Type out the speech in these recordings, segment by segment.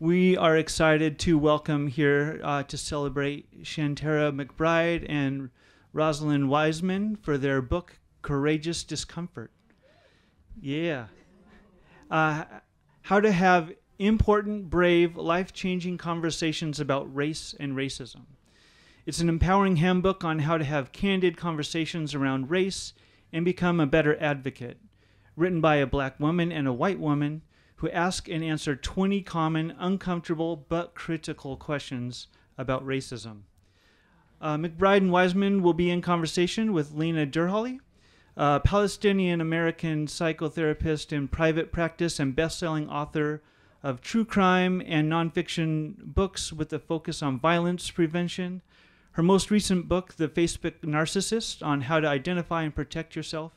We are excited to welcome here to celebrate Shanterra McBride and Rosalind Wiseman for their book, Courageous Discomfort. Yeah. How to have important, brave, life-changing conversations about race and racism. It's an empowering handbook on how to have candid conversations around race and become a better advocate, written by a black woman and a white woman who ask and answer 20 common, uncomfortable, but critical questions about racism. McBride and Wiseman will be in conversation with Lena Derhally, a Palestinian-American psychotherapist in private practice and best-selling author of true crime and nonfiction books with a focus on violence prevention. Her most recent book, The Facebook Narcissist, on how to identify and protect yourself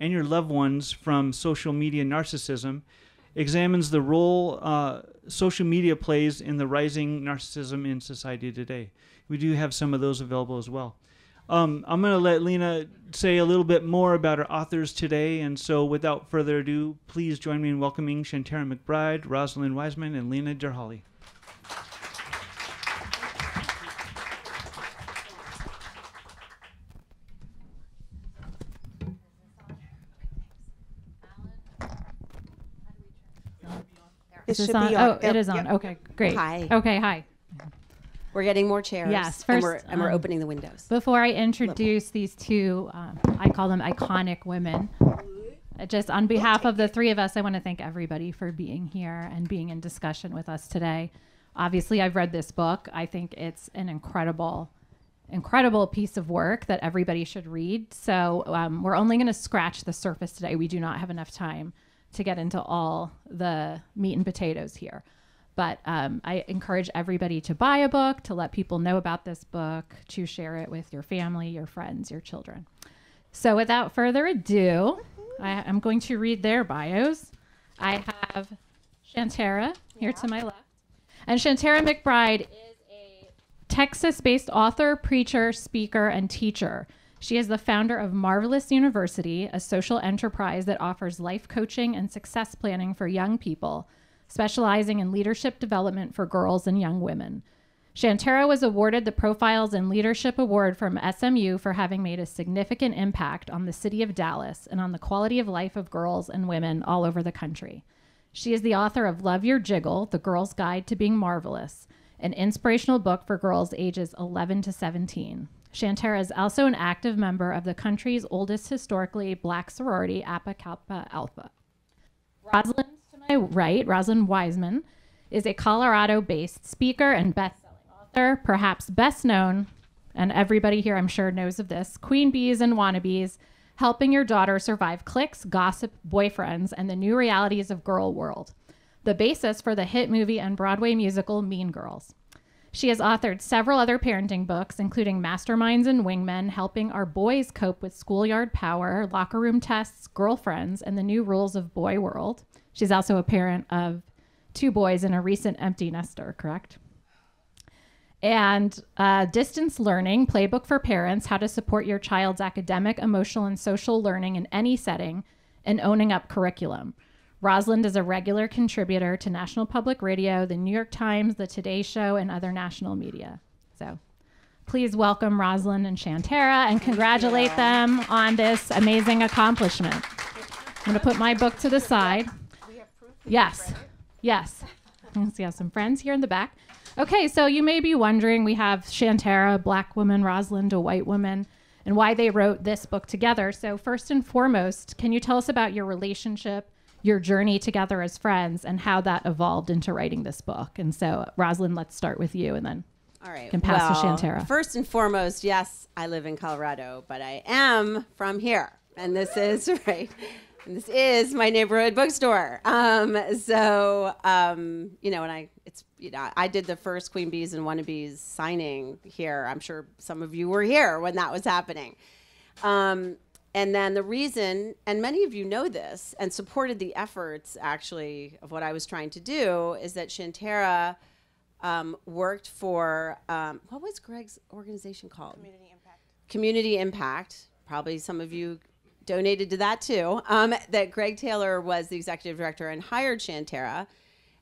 and your loved ones from social media narcissism, examines the role social media plays in the rising narcissism in society today. We do have some of those available as well. I'm going to let Lena say a little bit more about our authors today, and so without further ado, please join me in welcoming Shanterra McBride, Rosalind Wiseman, and Lena Derhally. It should be on. Oh, it is on. Okay, great. Hi. Okay, hi. We're getting more chairs. Yes, first, and we're opening the windows. Before I introduce these two, I call them iconic women. Just on behalf of the three of us, I want to thank everybody for being here and being in discussion with us today. Obviously, I've read this book. I think it's an incredible, incredible piece of work that everybody should read. So we're only going to scratch the surface today. We do not have enough time to get into all the meat and potatoes here. But I encourage everybody to buy a book, to let people know about this book, to share it with your family, your friends, your children. So without further ado, I'm going to read their bios. I have Shanterra here to my left. And Shanterra McBride is a Texas-based author, preacher, speaker, and teacher. She is the founder of Marvelous University, a social enterprise that offers life coaching and success planning for young people, specializing in leadership development for girls and young women. Shanterra was awarded the Profiles in Leadership Award from SMU for having made a significant impact on the city of Dallas and on the quality of life of girls and women all over the country. She is the author of Love Your Jiggle, The Girls' Guide to Being Marvelous, an inspirational book for girls ages 11 to 17. Shanterra is also an active member of the country's oldest historically black sorority, Alpha Kappa Alpha. Rosalind, to my right, Rosalind Wiseman, is a Colorado-based speaker and best-selling author, perhaps best known, and everybody here I'm sure knows of this, Queen Bees and Wannabes, Helping Your Daughter Survive Cliques, Gossip, Boyfriends, and the New Realities of Girl World, the basis for the hit movie and Broadway musical Mean Girls. She has authored several other parenting books, including Masterminds and Wingmen, Helping Our Boys Cope with Schoolyard Power, Locker Room Tests, Girlfriends, and the New Rules of Boy World. She's also a parent of two boys and a recent empty nester, correct? And Distance Learning Playbook for Parents, How to Support Your Child's Academic, Emotional, and Social Learning in Any Setting, and Owning Up Curriculum. Rosalind is a regular contributor to National Public Radio, the New York Times, the Today Show, and other national media. So please welcome Rosalind and Shanterra and congratulate them on this amazing accomplishment. I'm going to put my book to the side. Yes, yes. We have some friends here in the back. Okay, so you may be wondering, we have Shanterra, a black woman, Rosalind, a white woman, and why they wrote this book together. So first and foremost, can you tell us about your relationship, your journey together as friends, and how that evolved into writing this book? And so, Rosalind, let's start with you, and then can pass to Shanterra. First and foremost, yes, I live in Colorado, but I am from here, and this is and this is my neighborhood bookstore. You know, and I did the first Queen Bees and Wannabes signing here. I'm sure some of you were here when that was happening. And then the reason, and many of you know this, and supported the efforts, actually, of what I was trying to do, is that Shanterra worked for, what was Greg's organization called? Community Impact. Community Impact. Probably some of you donated to that, too. That Greg Taylor was the executive director and hired Shanterra.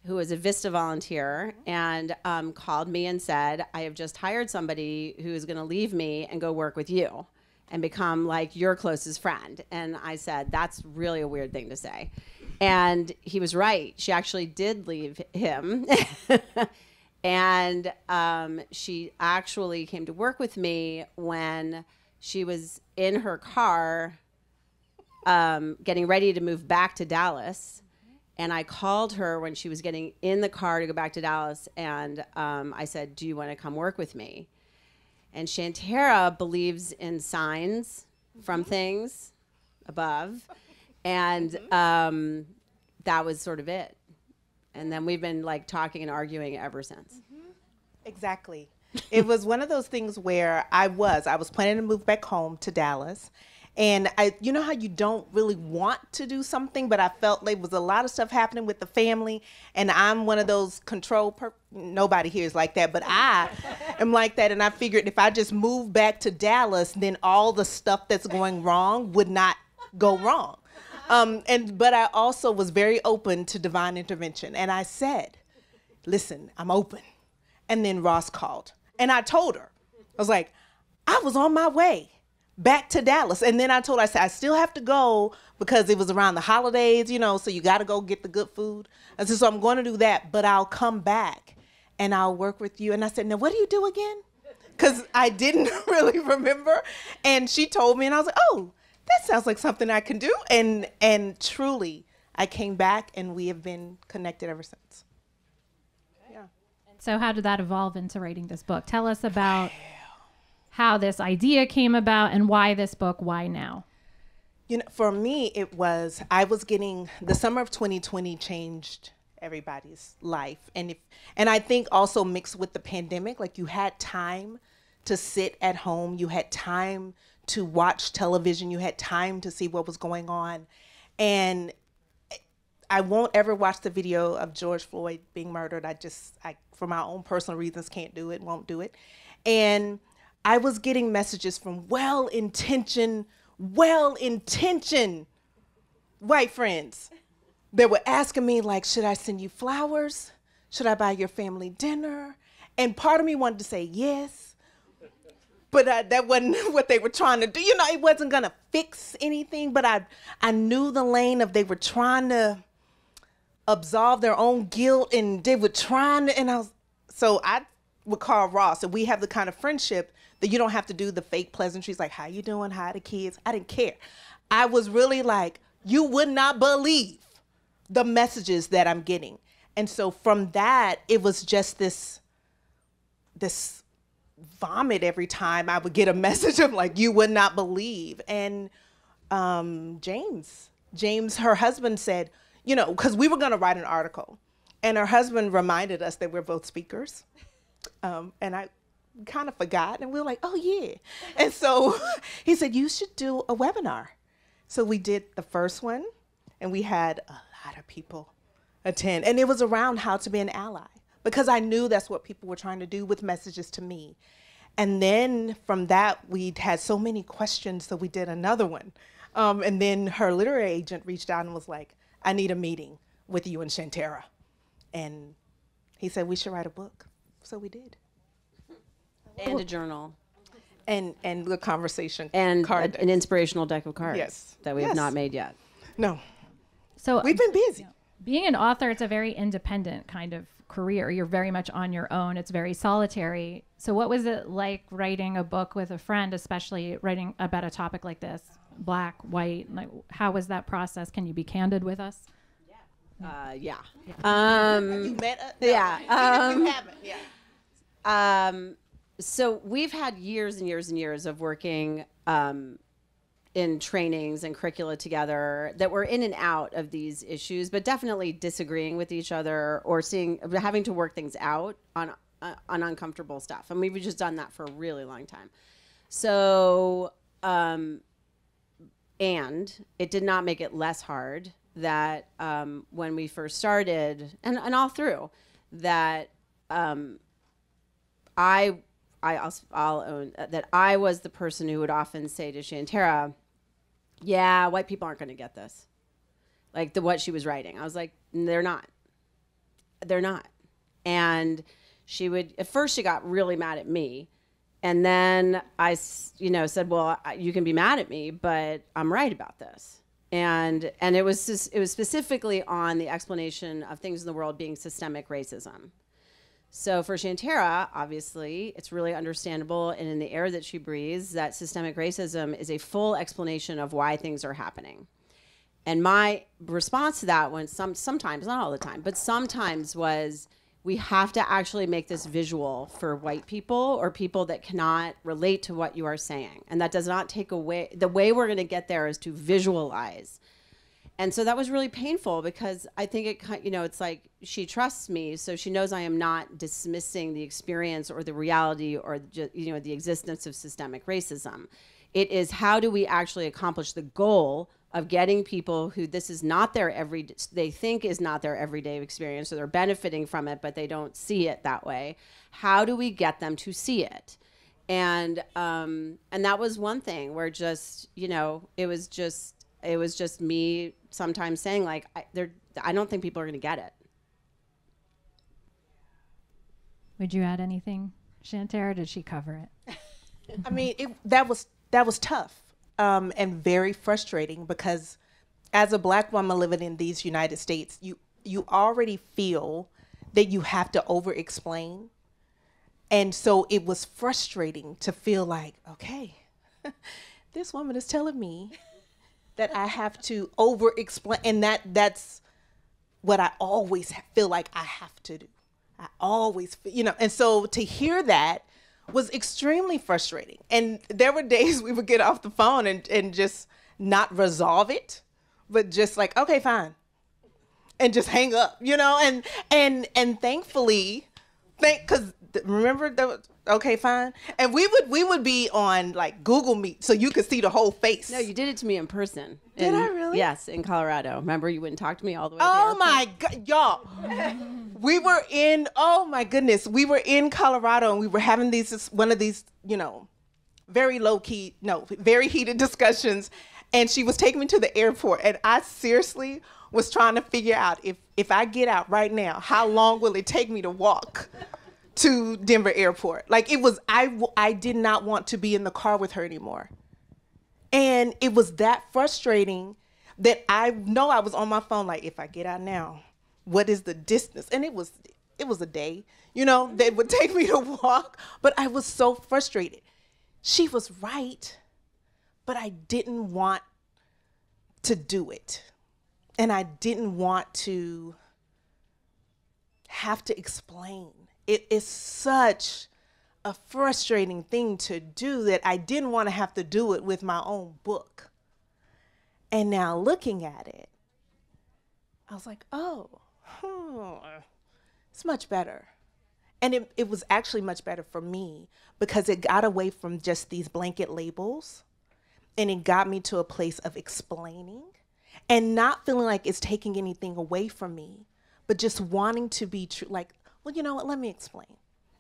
who is a VISTA volunteer, and called me and said, I have just hired somebody who is going to leave me and go work with you and become like your closest friend. And I said, that's really a weird thing to say. And he was right. She actually did leave him. And she actually came to work with me when she was in her car getting ready to move back to Dallas. And I called her when she was getting in the car to go back to Dallas. And I said, do you want to come work with me? And Shanterra believes in signs from things above. And that was sort of it. And then we've been like talking and arguing ever since. Mm-hmm. Exactly. It was one of those things where I was planning to move back home to Dallas. And you know how you don't really want to do something, but I felt like there was a lot of stuff happening with the family, and I'm one of those nobody here is like that, but I am like that, and I figured if I just moved back to Dallas, then all the stuff that's going wrong would not go wrong. But I also was very open to divine intervention, and I said, listen, I'm open. And then Ross called, and I told her, I was like, I was on my way back to Dallas. And then I told her, I said, I still have to go because it was around the holidays, you know, so you got to go get the good food. I said, so I'm going to do that, but I'll come back and I'll work with you. And I said, now what do you do again? Because I didn't really remember. And she told me, and I was like, oh, that sounds like something I can do. And truly, I came back, and we have been connected ever since. Yeah. And so how did that evolve into writing this book? Tell us about how this idea came about and why this book, why now? You know, for me, it was, the summer of 2020 changed everybody's life. And I think also mixed with the pandemic, like you had time to sit at home, you had time to watch television, you had time to see what was going on. And I won't ever watch the video of George Floyd being murdered. I for my own personal reasons, can't do it, won't do it. And I was getting messages from well-intentioned white friends that were asking me, like, should I send you flowers? Should I buy your family dinner? And part of me wanted to say yes, but that wasn't what they were trying to do. You know, it wasn't gonna fix anything, but I knew the lane of they were trying to absolve their own guilt, and they were trying to, and I would call Ross, and we have the kind of friendship that you don't have to do the fake pleasantries like, how you doing, how are the kids? I didn't care. I was really like, you would not believe the messages that I'm getting. And so from that, it was just this vomit every time I would get a message of like, you would not believe. And James, her husband, said, you know, because we were gonna write an article, and her husband reminded us that we're both speakers. And I kind of forgot, and we were like, oh yeah. And so he said, you should do a webinar. So we did the first one, and we had a lot of people attend. And it was around how to be an ally, because I knew that's what people were trying to do with messages to me. And then from that, we had so many questions, so we did another one. And then her literary agent reached out and was like, I need a meeting with you and Shanterra. And he said, we should write a book. So we did. And a journal. And the conversation and card. An inspirational deck of cards. Yes. That we have not made yet. No. So we've been busy. You know, being an author, it's a very independent kind of career. You're very much on your own. It's very solitary. So what was it like writing a book with a friend, especially writing about a topic like this, black, white? Like, how was that process? Can you be candid with us? Yeah. You met us? No. Yeah. You haven't, yeah. So we've had years and years and years of working in trainings and curricula together that were in and out of these issues, but definitely disagreeing with each other or having to work things out on uncomfortable stuff. And we've just done that for a really long time. So, and it did not make it less hard that when we first started, and all through, that I'll own that I was the person who would often say to Shanterra, yeah, white people aren't going to get this. Like what she was writing. I was like, they're not. they're not. And she would, at first she got really mad at me. And then I, you know, said, well, you can be mad at me, but I'm right about this. And it was specifically on the explanation of things in the world being systemic racism. So for Shanterra, obviously, it's really understandable and in the air that she breathes that systemic racism is a full explanation of why things are happening. And my response to that when sometimes, not all the time, but sometimes was, we have to actually make this visual for white people or people that cannot relate to what you are saying. And that does not take away, the way we're gonna get there is to visualize. And so that was really painful because I think it, you know, it's like she trusts me, so she knows I am not dismissing the experience or the reality or, you know, the existence of systemic racism. It is how do we actually accomplish the goal of getting people who this is not their every, they think is not their everyday experience, so they're benefiting from it, but they don't see it that way. How do we get them to see it? And that was one thing where just, you know, it was just me sometimes saying like, I don't think people are gonna get it. Would you add anything, Shanterra, or did she cover it? I mean, that was tough and very frustrating because as a Black woman living in these United States, you already feel that you have to over explain. And so it was frustrating to feel like, okay, this woman is telling me that I have to over explain, and that's what I always feel like I have to do. I always, you know, and so to hear that was extremely frustrating. And there were days we would get off the phone and just not resolve it, but just like, okay, fine. And just hang up, you know, and thankfully, because remember that was, okay, fine. And we would be on like Google Meet so you could see the whole face. No, you did it to me in person. Did I really? Yes, in Colorado. Remember, you wouldn't talk to me all the way. Oh my God, y'all. We were in, oh my goodness. We were in Colorado and we were having these, one of these, you know, very low key, no, very heated discussions. And she was taking me to the airport and I seriously was trying to figure out if I get out right now, how long will it take me to walk to Denver Airport? Like it was, I did not want to be in the car with her anymore. And it was that frustrating that I know I was on my phone, like if I get out now, what is the distance? And it was a day, you know, that would take me to walk, but I was so frustrated. She was right, but I didn't want to do it. And I didn't want to have to explain. It is such a frustrating thing to do that I didn't want to have to do it with my own book. And now looking at it, I was like, oh, it's much better. And it was actually much better for me because it got away from just these blanket labels and it got me to a place of explaining and not feeling like it's taking anything away from me, but just wanting to be true, like, well, you know what, let me explain.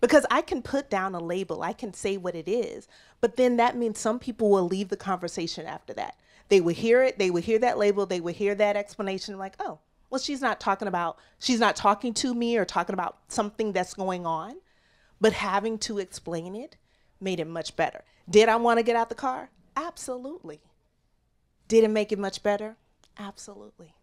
Because I can put down a label, I can say what it is, but then that means some people will leave the conversation after that. They will hear it, they will hear that label, they will hear that explanation, like, oh, well, she's not talking to me or talking about something that's going on, but having to explain it made it much better. Did I want to get out the car? Absolutely. Did it make it much better? Absolutely.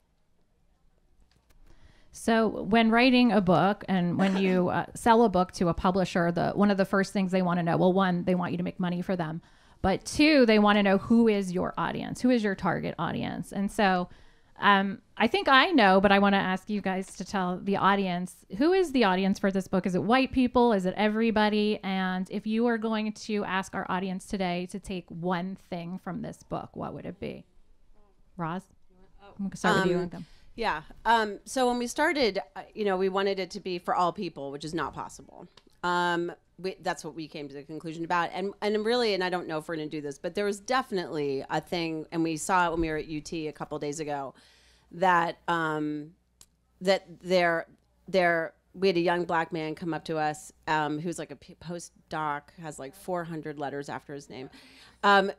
So when writing a book and when you sell a book to a publisher, one of the first things they want to know, well, one, they want you to make money for them, but two, they want to know who is your audience, who is your target audience. And so I think I know, but I want to ask you guys to tell the audience, who is the audience for this book? Is it white people? Is it everybody? And if you are going to ask our audience today to take one thing from this book, what would it be? Roz? I'm going to start with you and them. Yeah. So when we started, you know, we wanted it to be for all people, which is not possible. That's what we came to the conclusion about. And really, and I don't know if we're going to do this, but there was definitely a thing, and we saw it when we were at UT a couple of days ago, that we had a young Black man come up to us who's like a postdoc, has like 400 letters after his name, but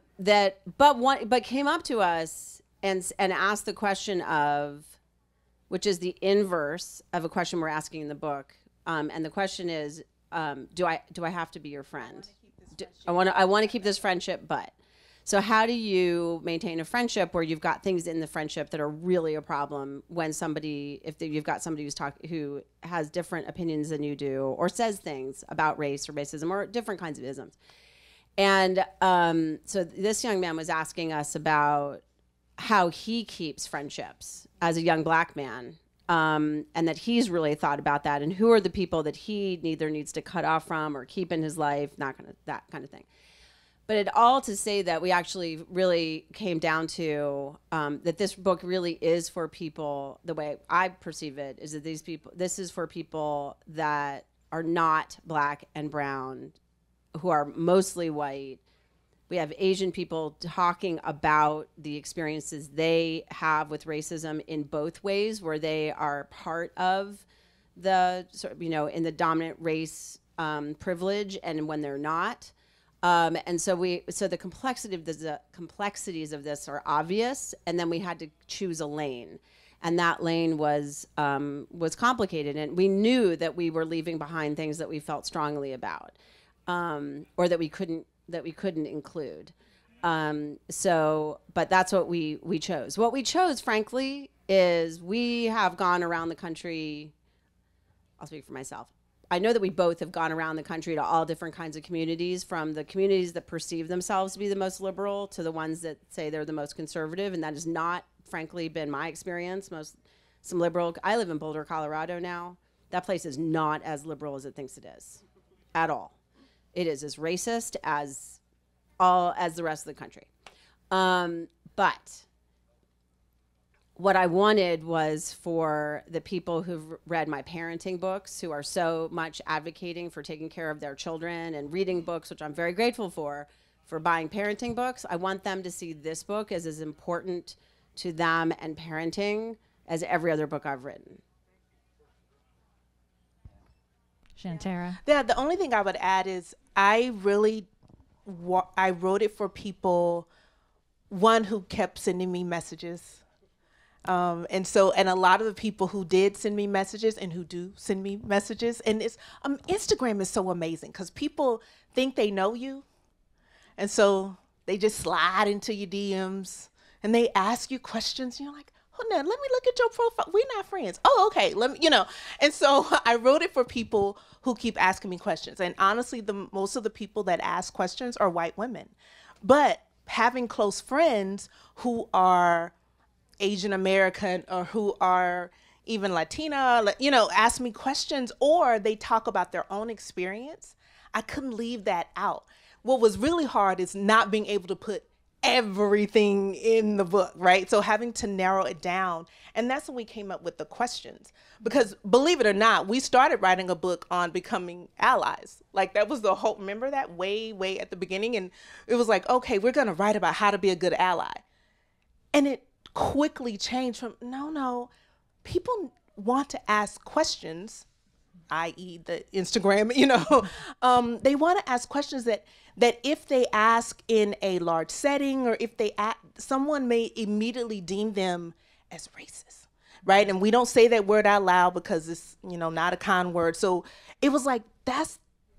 came up to us and asked the question of, which is the inverse of a question we're asking in the book. And the question is, do I have to be your friend? I want to keep this friendship, but. So how do you maintain a friendship where you've got things in the friendship that are really a problem when somebody, you've got somebody who has different opinions than you do, or says things about race or racism or different kinds of isms. And so this young man was asking us about how he keeps friendships as a young black man, and that he's really thought about that, and who are the people that he either needs to cut off from or keep in his life, that kind of thing. But it all to say that we actually really came down to that this book really is for people, the way I perceive it, is that this is for people that are not black and brown, who are mostly white. We have Asian people talking about the experiences they have with racism in both ways, where they are part of the sort of, in the dominant race privilege, and when they're not. And so the complexity of the complexities of this are obvious, and then we had to choose a lane, and that lane was complicated, and we knew that we were leaving behind things that we felt strongly about, or that we couldn't include. But that's what we chose. What we chose, frankly, is we have gone around the country. I'll speak for myself. I know that we both have gone around the country to all different kinds of communities, from the communities that perceive themselves to be the most liberal to the ones that say they're the most conservative. And that has not, frankly, been my experience. Some liberal, I live in Boulder, Colorado now. That place is not as liberal as it thinks it is at all. It is as racist as the rest of the country. But what I wanted was for the people who've read my parenting books, who are so much advocating for taking care of their children and reading books, which I'm very grateful for buying parenting books. I want them to see this book as important to them and parenting as every other book I've written. Shanterra. Yeah, the only thing I would add is I wrote it for people, one, who kept sending me messages. And a lot of the people who did send me messages and who do send me messages, and it's, Instagram is so amazing because people think they know you. And so they just slide into your DMs and they ask you questions. And you're like, hold on, let me look at your profile. We're not friends. Oh, okay. Let me, And so I wrote it for people who keep asking me questions. And honestly, most of the people that ask questions are white women, but having close friends who are Asian American or who are even Latina, ask me questions, or they talk about their own experience. I couldn't leave that out. What was really hard is not being able to put everything in the book, right? So having to narrow it down. And that's when we came up with the questions, because believe it or not, we started writing a book on becoming allies. Like that was the whole, remember that way at the beginning? And it was like, okay, we're going to write about how to be a good ally. And it quickly change from no, people want to ask questions, i.e. the Instagram, they want to ask questions that if they ask in a large setting, or if they ask, someone may immediately deem them as racist, right? And we don't say that word out loud because it's not a con word. So it was like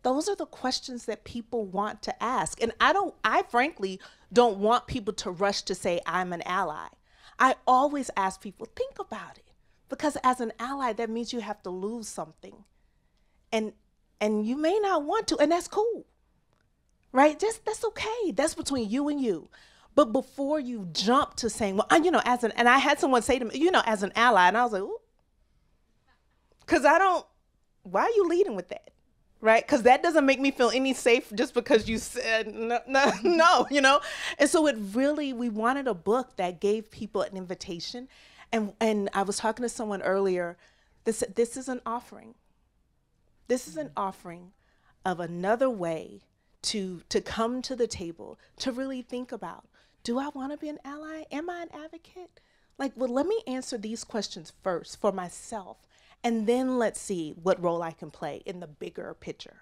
those are the questions that people want to ask. And I frankly don't want people to rush to say I'm an ally. I always ask people, think about it, because as an ally, that means you have to lose something, and you may not want to, and that's cool, right? That's okay. That's between you and you. But before you jump to saying, well, and I had someone say to me, as an ally, and I was like, ooh, because why are you leading with that? Right? Because that doesn't make me feel any safe just because you said no, And so we wanted a book that gave people an invitation. And I was talking to someone earlier that said, this is an offering. This is an offering of another way to come to the table, to really think about, do I want to be an ally? Am I an advocate? Like, well, let me answer these questions first for myself. And then let's see what role I can play in the bigger picture.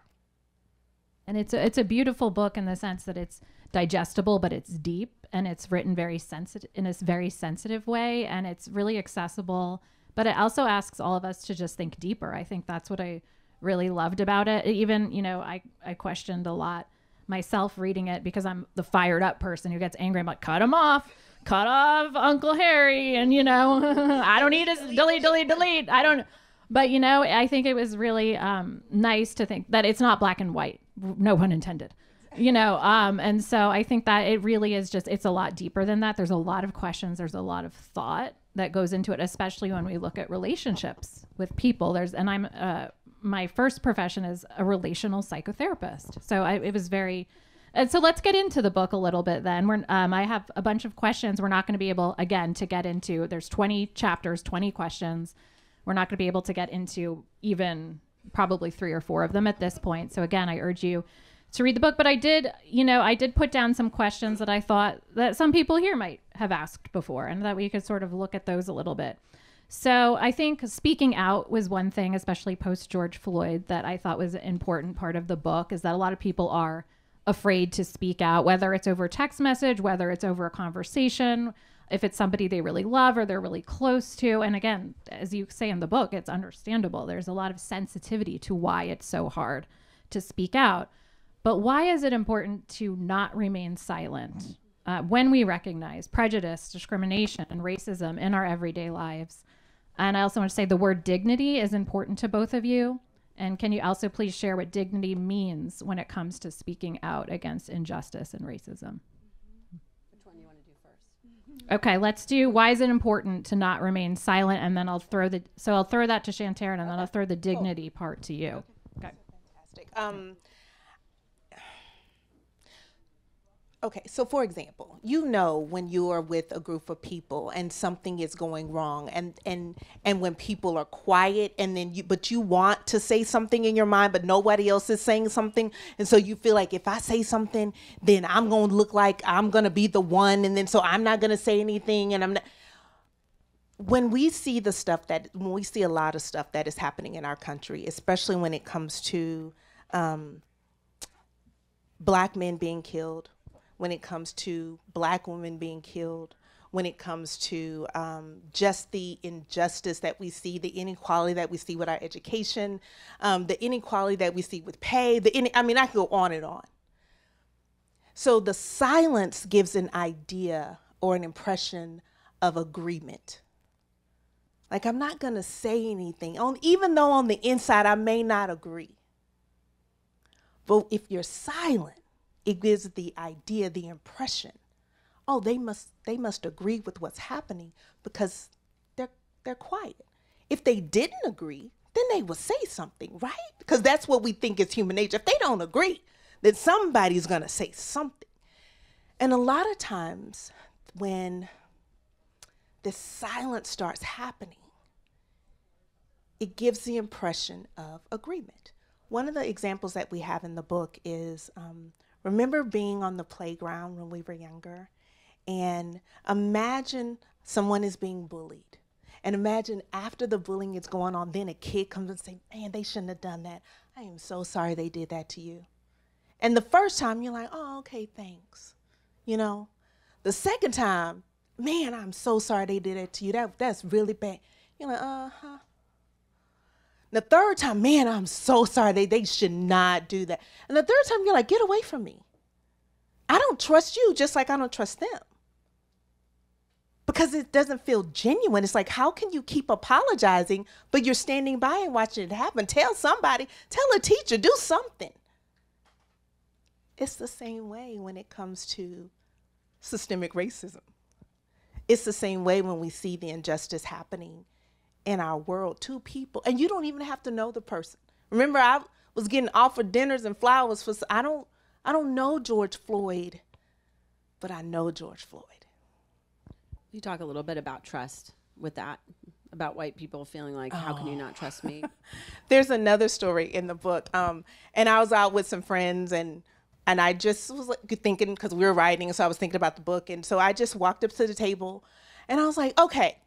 And it's a beautiful book in the sense that it's digestible, but it's deep, and it's written very sensitive in a very sensitive way, and it's really accessible But it also asks all of us to just think deeper. I think that's what I really loved about it. Even, you know, I questioned a lot myself reading it, because I'm the fired up person who gets angry. I'm like, cut him off. Cut off Uncle Harry. And, you know, I don't need his delete. I don't. But, you know, I think it was really nice to think that it's not black and white. No pun intended. You know, and so I think that it really is just, it's a lot deeper than that. There's a lot of questions. There's a lot of thought that goes into it, especially when we look at relationships with people. My first profession is a relational psychotherapist. So it was very, and so let's get into the book a little bit then. I have a bunch of questions. We're not going to be able, again, to get into, there's 20 chapters, 20 questions. We're not going to be able to get into even probably 3 or 4 of them at this point. So again, I urge you to read the book, but I did put down some questions that I thought that some people here might have asked before, and that we could sort of look at those a little bit. So I think speaking out was one thing, especially post George Floyd, that I thought was an important part of the book, is that a lot of people are afraid to speak out, whether it's over text message, whether it's over a conversation, if it's somebody they really love or they're really close to. And again, as you say in the book, it's understandable. There's a lot of sensitivity to why it's so hard to speak out. But why is it important to not remain silent when we recognize prejudice, discrimination, and racism in our everyday lives? And I also want to say the word dignity is important to both of you. And can you also please share what dignity means when it comes to speaking out against injustice and racism? Which one do you want to do first? Okay, let's do why is it important to not remain silent, and then I'll throw that to Shanterra, and then I'll throw the dignity part to you. Okay. Fantastic. Okay, so for example, you know, when you are with a group of people and something is going wrong, and when people are quiet, and then you want to say something in your mind, but nobody else is saying something, and so you feel like if I say something, then I'm going to look like I'm going to be the one, and then so I'm not going to say anything, and I'm not. When we see a lot of stuff that is happening in our country, especially when it comes to Black men being killed, when it comes to Black women being killed, when it comes to just the injustice that we see, the inequality that we see with our education, the inequality that we see with pay, I can go on and on. So the silence gives an idea or an impression of agreement. Like, I'm not gonna say anything, even though on the inside I may not agree. But if you're silent, it gives the idea, the impression, oh, they must agree with what's happening because they're quiet. If they didn't agree, then they would say something, right? Because that's what we think is human nature. If they don't agree, then somebody's gonna say something. And a lot of times when this silence starts happening, it gives the impression of agreement. One of the examples that we have in the book is, remember being on the playground when we were younger, and imagine someone is being bullied, and imagine after the bullying is going on, then a kid comes and say, man, they shouldn't have done that. I am so sorry they did that to you. And the first time you're like, oh, okay, thanks. You know, the second time, man, I'm so sorry they did that to you. That's really bad. You're like, uh-huh. The third time, man, I'm so sorry. They should not do that. And the third time, you're like, get away from me. I don't trust you just like I don't trust them. Because it doesn't feel genuine. It's like, how can you keep apologizing, but you're standing by and watching it happen? Tell somebody, tell a teacher, do something. It's the same way when it comes to systemic racism. It's the same way when we see the injustice happening in our world to people, and you don't even have to know the person. Remember, I was getting offered dinners and flowers for, I don't know George Floyd, but I know George Floyd. You talk a little bit about trust with that, about white people feeling like, how can you not trust me? There's another story in the book, and I was out with some friends, and I just was like thinking, because we were writing, so I was thinking about the book, and so I just walked up to the table, and I was like, okay,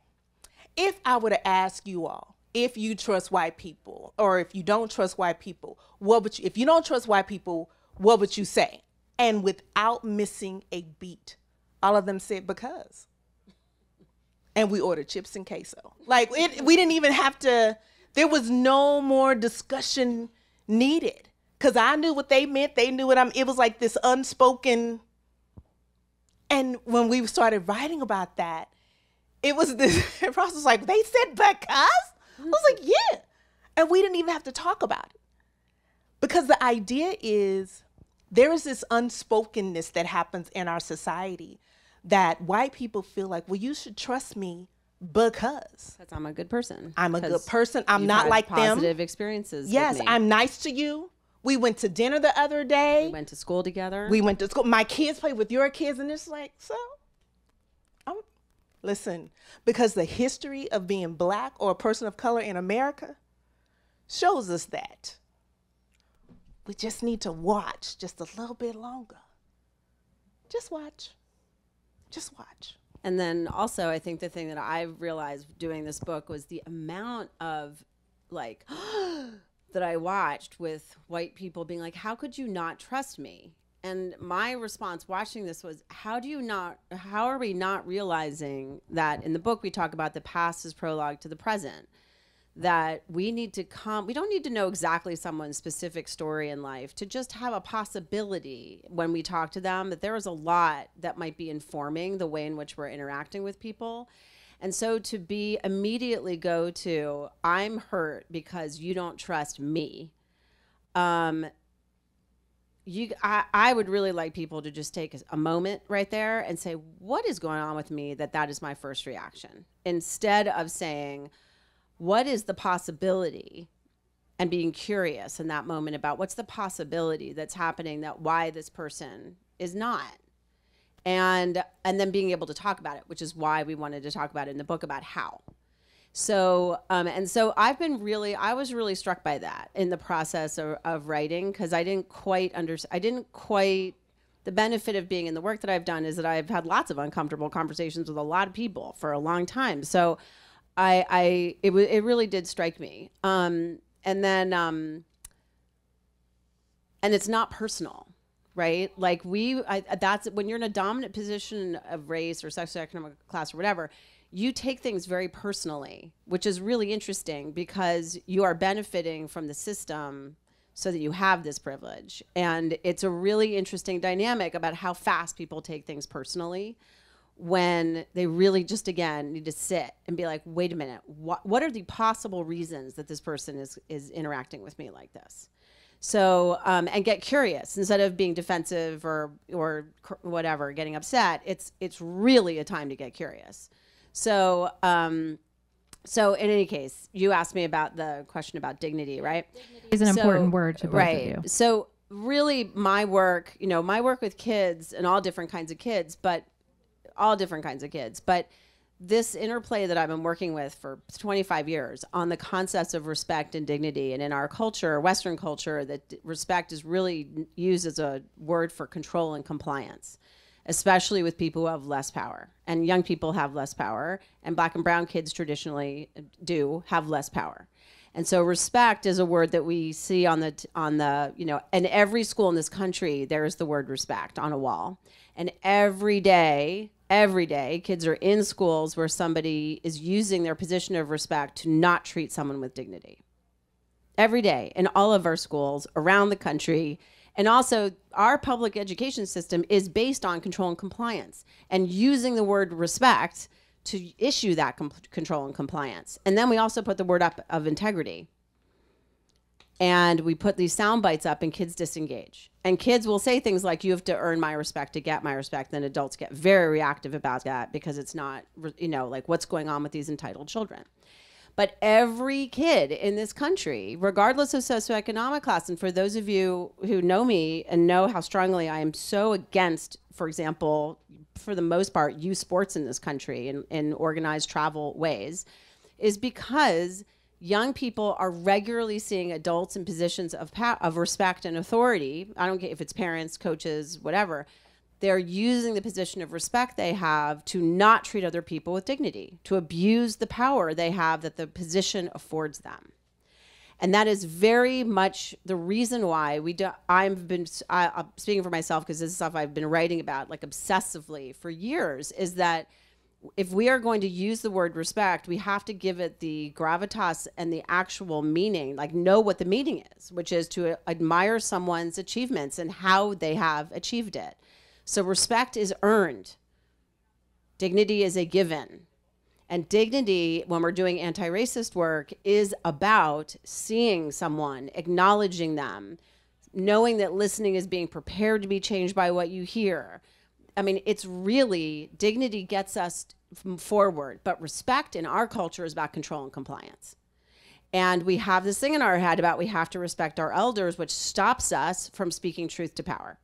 if I were to ask you all, if you trust white people, or if you don't trust white people, if you don't trust white people, what would you say? And without missing a beat, all of them said, because. and we ordered chips and queso. Like, we didn't even have to, there was no more discussion needed. Because I knew what they meant. They knew what I mean. It was like this unspoken. And when we started writing about that, it was this, Ross was like, they said because? I was like, yeah. And we didn't even have to talk about it. Because the idea is there is this unspokenness that happens in our society that white people feel like, well, you should trust me because. Because I'm a good person. I'm a good person. I'm not like them. Positive experiences. Yes, I'm nice to you. We went to dinner the other day. We went to school together. We went to school. My kids play with your kids, and it's like, so? Listen, because the history of being black or a person of color in America shows us that. We just need to watch just a little bit longer. Just watch. Just watch. And then also, I think the thing that I realized doing this book was the amount of, like, that I watched with white people being like, how could you not trust me? And my response watching this was, how are we not realizing that in the book we talk about the past is prologue to the present, that we need to come, we don't need to know exactly someone's specific story in life to just have a possibility when we talk to them that there is a lot that might be informing the way in which we're interacting with people. And so to be immediately go to, I'm hurt because you don't trust me. I would really like people to just take a moment right there and say, what is going on with me that is my first reaction? Instead of saying, what is the possibility? And being curious in that moment about what's the possibility that's happening, that why this person is not. And then being able to talk about it, which is why we wanted to talk about it in the book about how. So, and so I've been really, I was really struck by that in the process of writing, because I didn't quite understand, the benefit of being in the work that I've done is that I've had lots of uncomfortable conversations with a lot of people for a long time. So it really did strike me. And it's not personal, right? Like that's when you're in a dominant position of race or socioeconomic class or whatever, you take things very personally, which is really interesting because you are benefiting from the system so that you have this privilege. And it's a really interesting dynamic about how fast people take things personally when they really just, again, need to sit and be like, wait a minute, what are the possible reasons that this person is interacting with me like this? So, and get curious instead of being defensive or whatever, getting upset. It's really a time to get curious. So, so in any case, you asked me about the question about dignity, right? Dignity is an important word to both of you. So really my work, you know, my work with kids and all different kinds of kids, but this interplay that I've been working with for 25 years on the concepts of respect and dignity. And in our culture, Western culture, that respect is really used as a word for control and compliance, especially with people who have less power, and young people have less power, and black and brown kids traditionally do have less power. And so respect is a word that we see in every school in this country, there is the word respect on a wall. And every day, kids are in schools where somebody is using their position of respect to not treat someone with dignity. Every day in all of our schools around the country. And also our public education system is based on control and compliance and using the word respect to issue that control and compliance. And then we also put the word up of integrity. And we put these sound bites up and kids disengage. And kids will say things like, you have to earn my respect to get my respect. Then adults get very reactive about that because it's not, you know, like what's going on with these entitled children. But every kid in this country, regardless of socioeconomic class, and for those of you who know me and know how strongly I am so against, for example, for the most part, youth sports in this country in organized travel ways, is because young people are regularly seeing adults in positions of respect and authority. I don't care if it's parents, coaches, whatever. They're using the position of respect they have to not treat other people with dignity, to abuse the power they have that the position affords them. And that is very much the reason why I'm speaking for myself because this is stuff I've been writing about like obsessively for years, is that if we are going to use the word respect, we have to give it the gravitas and the actual meaning, like know what the meaning is, which is to admire someone's achievements and how they have achieved it. So respect is earned. Dignity is a given. And dignity, when we're doing anti-racist work, is about seeing someone, acknowledging them, knowing that listening is being prepared to be changed by what you hear. I mean, it's really, dignity gets us forward, but respect in our culture is about control and compliance. And we have this thing in our head about we have to respect our elders, which stops us from speaking truth to power.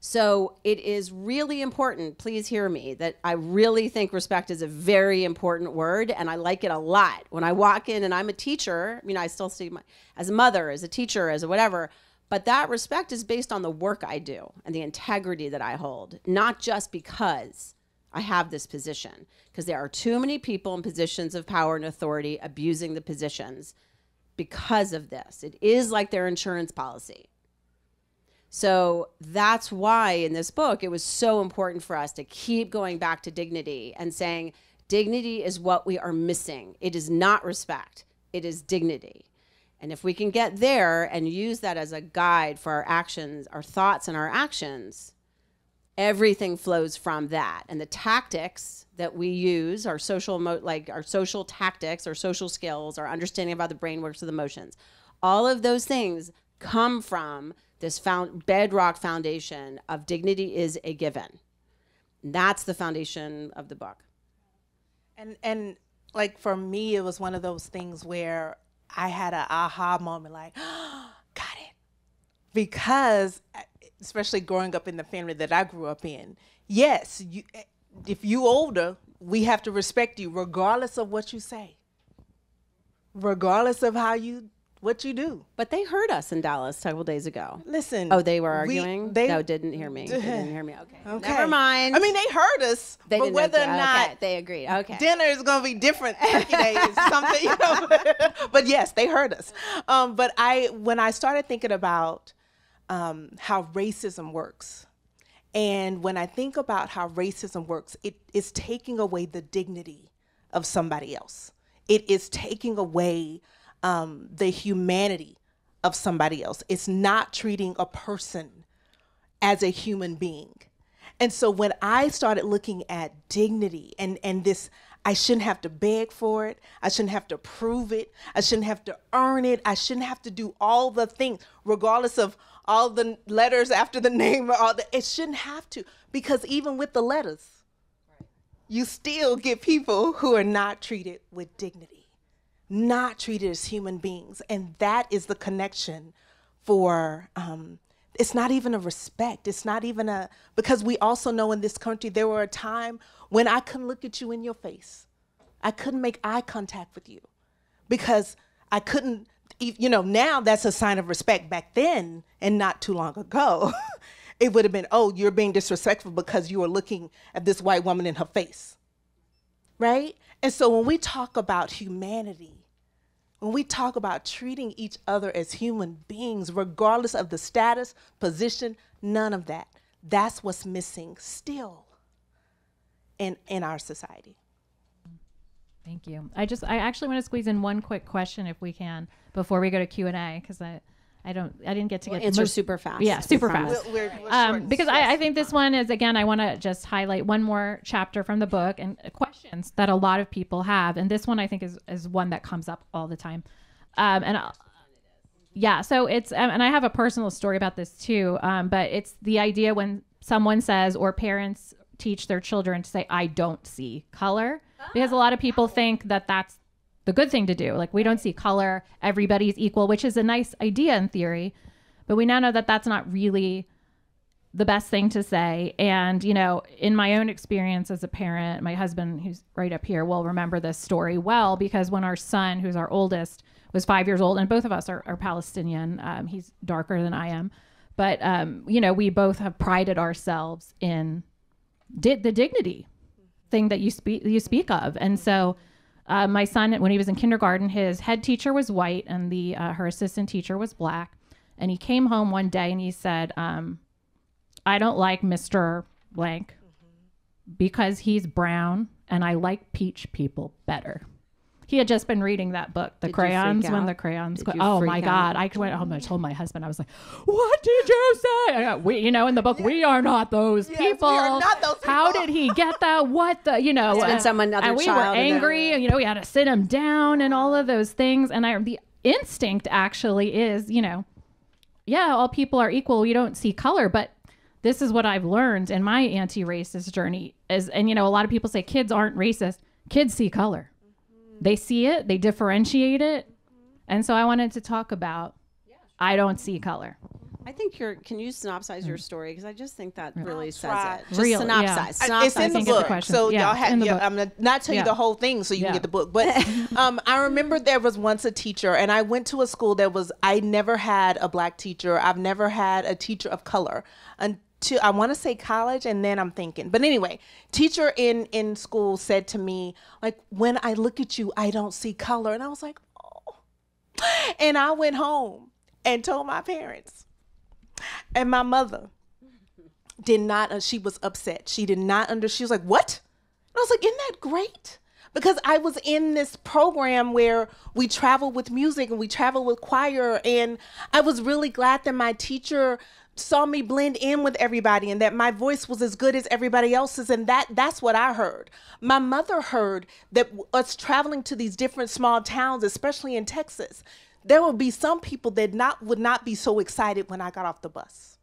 So it is really important, please hear me, that I really think respect is a very important word, and I like it a lot. When I walk in and I'm a teacher, I mean, I still see my, as a mother, as a teacher, as a whatever, but that respect is based on the work I do and the integrity that I hold, not just because I have this position, because there are too many people in positions of power and authority abusing the positions because of this. It is like their insurance policy. So that's why in this book, it was so important for us to keep going back to dignity and saying, dignity is what we are missing. It is not respect. It is dignity. And if we can get there and use that as a guide for our actions, our thoughts and our actions, everything flows from that. And the tactics that we use, our social, like our social tactics, our social skills, our understanding of how the brain works with emotions, all of those things come from this bedrock foundation of dignity is a given. That's the foundation of the book. And like for me, it was one of those things where I had an aha moment, like, oh, got it. Because, especially growing up in the family that I grew up in, yes, you, if you older, we have to respect you regardless of what you say, regardless of how you, what you do. But they heard us in Dallas several days ago. Listen. Oh, they were arguing? No, didn't hear me. They didn't hear me. Okay. Never mind. I mean, they heard us, they but whether or not okay. They agreed. Okay. Dinner is going to be different. Something, you know. But yes, they heard us. But when I started thinking about how racism works, and when I think about how racism works, it is taking away the dignity of somebody else. It is taking away the humanity of somebody else. It's not treating a person as a human being. And so when I started looking at dignity and this, I shouldn't have to beg for it. I shouldn't have to prove it. I shouldn't have to earn it. I shouldn't have to do all the things, regardless of all the letters after the name. Or all the, it shouldn't have to, because even with the letters, right, you still get people who are not treated with dignity, not treated as human beings. And that is the connection for, it's not even a respect. It's not even a, because we also know in this country, there were a time when I couldn't look at you in your face. I couldn't make eye contact with you because I couldn't, you know, now that's a sign of respect. Back then, and not too long ago, it would have been, oh, you're being disrespectful because you are looking at this white woman in her face, right? And so when we talk about humanity, when we talk about treating each other as human beings, regardless of the status, position, none of that, that's what's missing still in our society. Thank you. I actually want to squeeze in one quick question if we can before we go to Q&A, because I didn't get to get answer super fast. Yeah, super fast. Because I think this one is, again, I want to just highlight one more chapter from the book and questions that a lot of people have. And this one I think is one that comes up all the time. So it's, and I have a personal story about this too, but it's the idea when someone says, or parents teach their children to say, I don't see color, because a lot of people think that that's the good thing to do. Like, we don't see color, everybody's equal, which is a nice idea in theory, but we now know that that's not really the best thing to say. And, you know, in my own experience as a parent, my husband, who's right up here, will remember this story well, because when our son, who's our oldest, was 5 years old, and both of us are Palestinian, he's darker than I am, but, you know, we both have prided ourselves in the dignity thing that you speak of. And so, my son, when he was in kindergarten, his head teacher was white and her assistant teacher was black. And he came home one day and he said, I don't like Mr. Blank. because he's brown and I like peach people better. He had just been reading that book, The Crayons, when the crayons. Oh my God! I went home and told my husband. I was like, "What did you say?" I got, we, you know, in the book, we are not those people. We are not those people. How did he get that? What the, you know? And we were angry. And, you know, we had to sit him down and all of those things. And the instinct actually is, you know, yeah, all people are equal. You don't see color, but this is what I've learned in my anti-racist journey. And you know, a lot of people say kids aren't racist. Kids see color. They see it, they differentiate it. And so I wanted to talk about, I don't see color. I think can you synopsize your story? Because I just think that really says it. Just synopsize. Yeah. Synopsize. It's in the book. So y'all have, I'm going to not tell you the whole thing so you can get the book. But I remember there was once a teacher, and I went to a school that was, I never had a black teacher. I've never had a teacher of color until I want to say college, and then I'm thinking. But anyway, teacher in school said to me, like, when I look at you, I don't see color. And I was like, oh. And I went home and told my parents. And my mother did not, she was upset. She did not she was like, what? And I was like, isn't that great? Because I was in this program where we travel with music and we travel with choir. And I was really glad that my teacher saw me blend in with everybody and that my voice was as good as everybody else's. And that's what I heard. My mother heard that us traveling to these different small towns, especially in Texas, there would be some people that would not be so excited when I got off the bus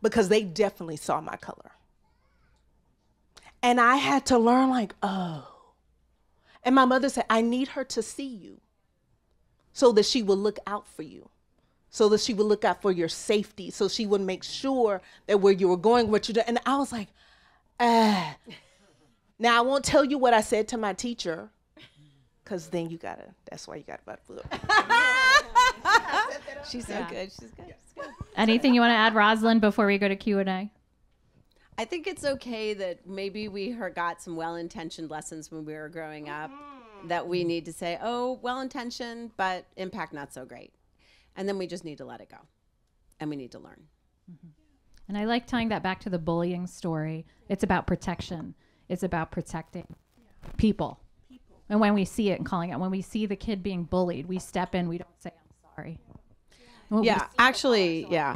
because they definitely saw my color. And I had to learn, like, oh. And my mother said, I need her to see you so that she will look out for you, so that she would look out for your safety, so she would make sure that where you were going, what you did. And I was like, ah. Now, I won't tell you what I said to my teacher, because then that's why you got to flip. She's so good. She's good. She's good. Anything you want to add, Rosalind, before we go to Q&A? I think it's okay that maybe we got some well-intentioned lessons when we were growing up that we need to say, oh, well-intentioned, but impact not so great. And then we just need to let it go. And we need to learn. Mm-hmm. And I like tying that back to the bullying story. It's about protection. It's about protecting people. And when we see it and calling out, when we see the kid being bullied, we step in, we don't say, I'm sorry. And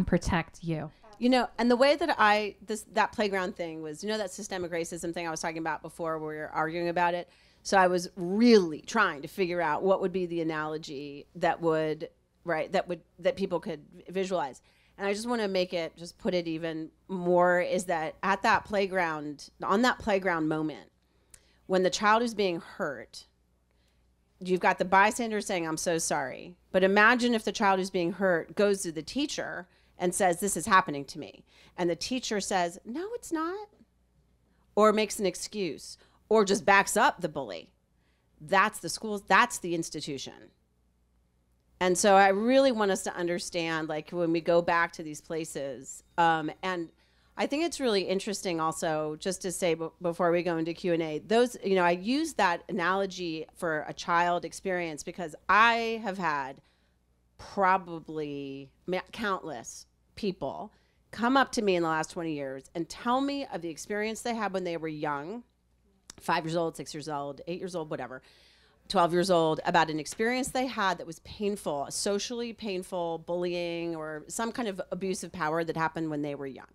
protect you. You know, and the way that that playground thing was, you know, that systemic racism thing I was talking about before where we were arguing about it. So I was really trying to figure out what would be the analogy that would, that people could visualize. And I just want to put it even more, is that at that playground, on that playground moment, when the child is being hurt, you've got the bystander saying, I'm so sorry. But imagine if the child who's being hurt goes to the teacher and says, this is happening to me. And the teacher says, no, it's not. Or makes an excuse, or just backs up the bully. That's the school, that's the institution. And so I really want us to understand, like, when we go back to these places, and I think it's really interesting also, just to say before we go into Q&A, those, you know, I use that analogy for a child experience because I have had probably countless people come up to me in the last 20 years and tell me of the experience they had when they were young, 5 years old, 6 years old, 8 years old, whatever, 12 years old, about an experience they had that was painful, socially painful, bullying, or some kind of abusive power that happened when they were young.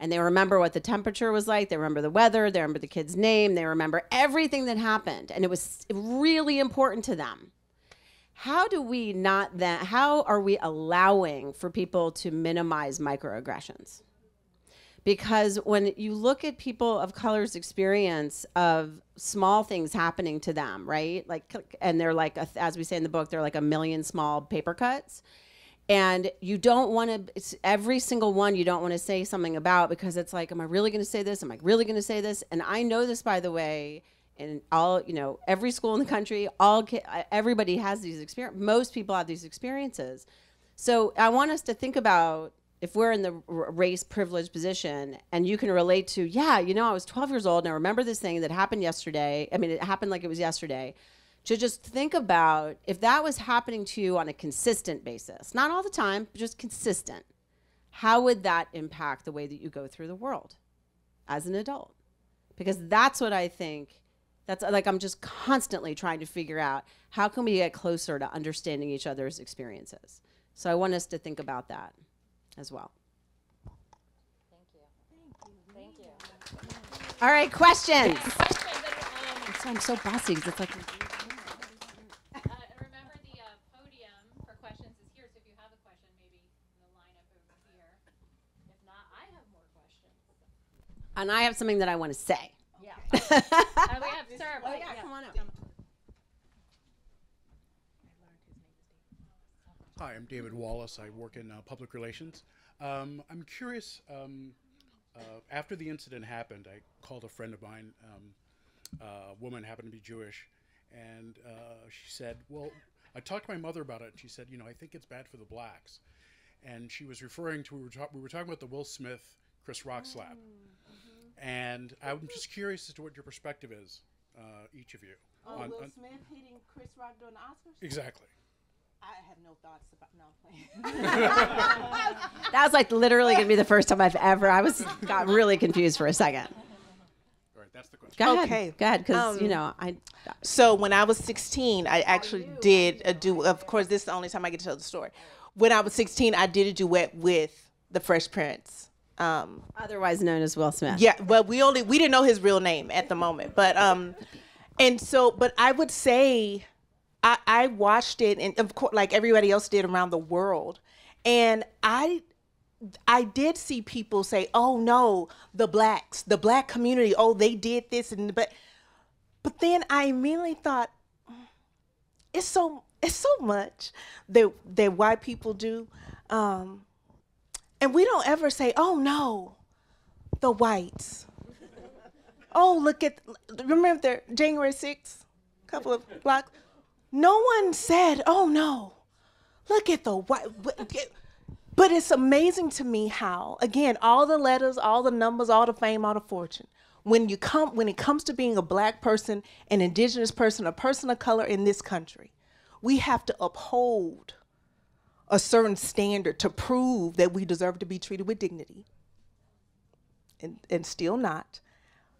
And they remember what the temperature was like, they remember the weather, they remember the kid's name, they remember everything that happened, and it was really important to them. How do we not then, how are we allowing for people to minimize microaggressions? Because when you look at people of color's experience of small things happening to them, right? Like, and they're like, as we say in the book, they're like a million small paper cuts. And you don't want to, every single one you don't want to say something about because it's like, am I really going to say this? Am I really going to say this? And I know this, by the way, in all, you know, every school in the country, everybody has these experiences. Most people have these experiences. So I want us to think about, if we're in the race privileged position and you can relate to, yeah, you know, I was 12 years old and I remember this thing that happened yesterday. I mean, it happened like it was yesterday. To just think about if that was happening to you on a consistent basis, not all the time, but just consistent, how would that impact the way that you go through the world as an adult? because that's what I think. That's like, I'm just constantly trying to figure out how can we get closer to understanding each other's experiences. So I want us to think about that as well. Thank you. Thank you. Thank you. All right, questions. Yes. I'm so bossy because it's like. Remember the podium for questions is here, so if you have a question, maybe the lineup over here. If not, I have more questions. And I have something that I want to say. Yeah. We have Sarah. Oh, yeah, come on up. Hi, I'm David Wallace. I work in public relations. I'm curious, after the incident happened, I called a friend of mine, a woman happened to be Jewish, and she said, well, I talked to my mother about it, and she said, you know, I think it's bad for the blacks. And she was referring to, we were talking about the Will Smith, Chris Rock slap. Mm-hmm. And I'm just curious as to what your perspective is, each of you. Oh, on, Will Smith hitting Chris Rock during the Oscars? Exactly. I have no thoughts about, no. That was like literally gonna be the first time I've ever, got really confused for a second. All right, that's the question. Go ahead, okay. Go ahead, because you know, So when I was 16, I actually did a duet, of course, this is the only time I get to tell the story. When I was 16, I did a duet with the Fresh Prince. Otherwise known as Will Smith. Yeah, well, we didn't know his real name at the moment, but, and so, but I would say, I watched it, and of course, like everybody else did around the world, and I did see people say, "Oh no, the blacks, the black community, oh they did this," and but then I immediately thought, it's so much that white people do, and we don't ever say, "Oh no, the whites." Oh, look at, remember the January 6th, couple of blocks. No one said, "Oh no, look at the white." But it's amazing to me how, again, all the letters, all the numbers, all the fame, all the fortune. When it comes to being a black person, an indigenous person, a person of color in this country, we have to uphold a certain standard to prove that we deserve to be treated with dignity, and still not.